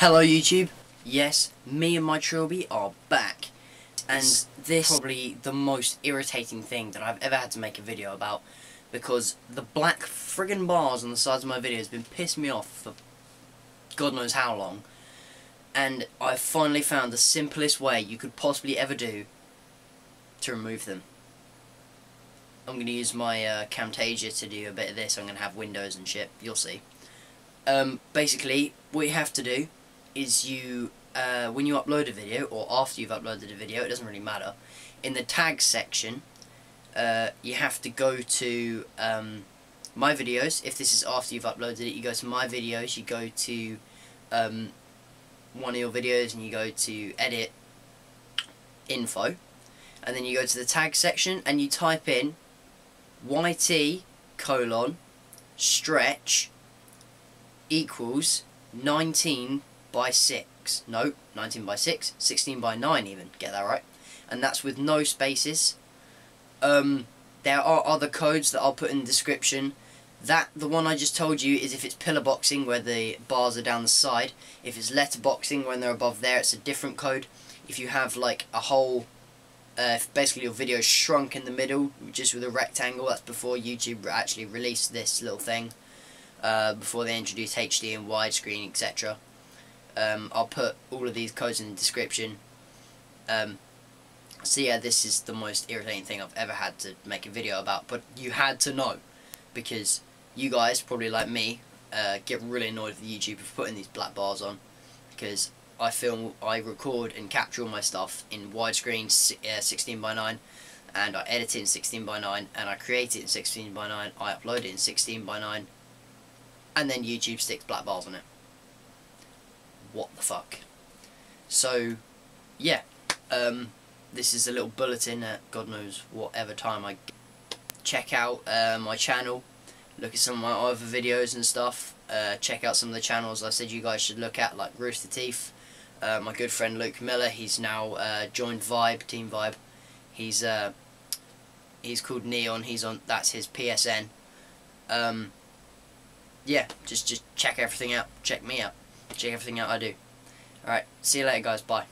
Hello YouTube, yes, me and my trilby are back, and this is probably the most irritating thing that I've ever had to make a video about, because the black friggin' bars on the sides of my video has been pissing me off for God knows how long, and I finally found the simplest way you could possibly ever do to remove them. I'm going to use my Camtasia to do a bit of this. I'm going to have windows and shit, you'll see. Basically, what you have to do is you, when you upload a video, or after you've uploaded a video, it doesn't really matter, in the tag section, you have to go to my videos. If this is after you've uploaded it, you go to my videos, you go to one of your videos, and you go to edit info, and then you go to the tag section, and you type in YT:stretch equals 19 by 6, no, 19 by 6, 16 by 9 even, get that right, and that's with no spaces. There are other codes that I'll put in the description. The one I just told you is if it's pillar boxing, where the bars are down the side. If it's letterboxing, when they're above there, it's a different code. If you have like a whole, basically your video is shrunk in the middle, just with a rectangle, that's before YouTube actually released this little thing. Before they introduce HD and widescreen, etc. I'll put all of these codes in the description. So yeah, this is the most irritating thing I've ever had to make a video about, but you had to know, because you guys, probably like me, get really annoyed with YouTube for putting these black bars on, because I record and capture all my stuff in widescreen 16 by 9, and I edit it in 16 by 9, and I create it in 16 by 9, I upload it in 16 by 9, and then YouTube sticks black bars on it. What the fuck? So, yeah. This is a little bulletin at God knows whatever time I get. Check out my channel. Look at some of my other videos and stuff. Check out some of the channels I said you guys should look at, like Rooster Teeth. My good friend Luke Miller, he's now joined Vibe, Team Vibe. He's called Neon. He's on. That's his PSN. Yeah, just check everything out. Check me out. Check everything out I do. Alright, see you later guys, bye.